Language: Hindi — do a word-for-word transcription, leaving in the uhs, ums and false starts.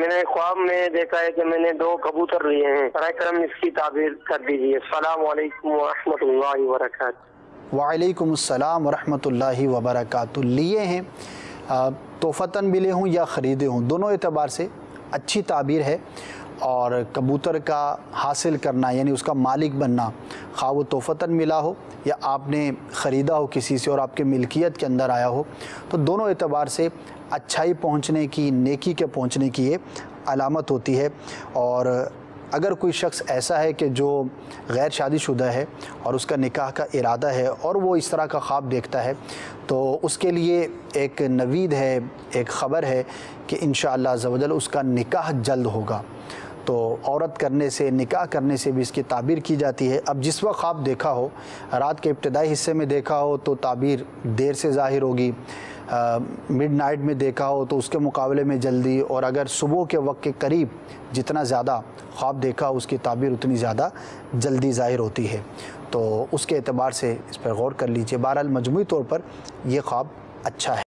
मैंने ख्वाब में देखा है कि मैंने दो कबूतर लिए हैं, बराए करम इसकी ताबीर कर दीजिए। अस्सलाम वालेकुम व रहमतुल्लाहि व बरकातहू। वालेकुम अस्सलाम व रहमतुल्लाहि व बरकातहू। लिए हैं तोहफ़तन भी ले हूँ या ख़रीदे हूँ, दोनों एतबार से अच्छी ताबीर है। और कबूतर का हासिल करना यानी उसका मालिक बनना, खा वो तोहफ़तन मिला हो या आपने ख़रीदा हो किसी से और आपके मिल्कियत के अंदर आया हो, तो दोनों एतबार से अच्छाई पहुंचने की, नेकी के पहुंचने की ये अलामत होती है। और अगर कोई शख्स ऐसा है कि जो गैर शादीशुदा है और उसका निकाह का इरादा है और वो इस तरह का ख्वाब देखता है, तो उसके लिए एक नवीद है, एक ख़बर है कि इंशाअल्लाह अज़्ज़ा वजल उसका निकाह जल्द होगा। तो औरत करने से, निकाह करने से भी इसकी ताबीर की जाती है। अब जिस वक्त ख्वाब देखा हो, रात के इब्तदाई हिस्से में देखा हो तो ताबीर देर से ज़ाहिर होगी, मिडनाइट में देखा हो तो उसके मुकाबले में जल्दी, और अगर सुबह के वक्त के करीब जितना ज़्यादा ख्वाब देखा उसकी ताबीर उतनी ज़्यादा जल्दी ज़ाहिर होती है। तो उसके एतबार से इस पर गौर कर लीजिए। बहरहाल मजमूई तौर पर यह ख्वाब अच्छा है।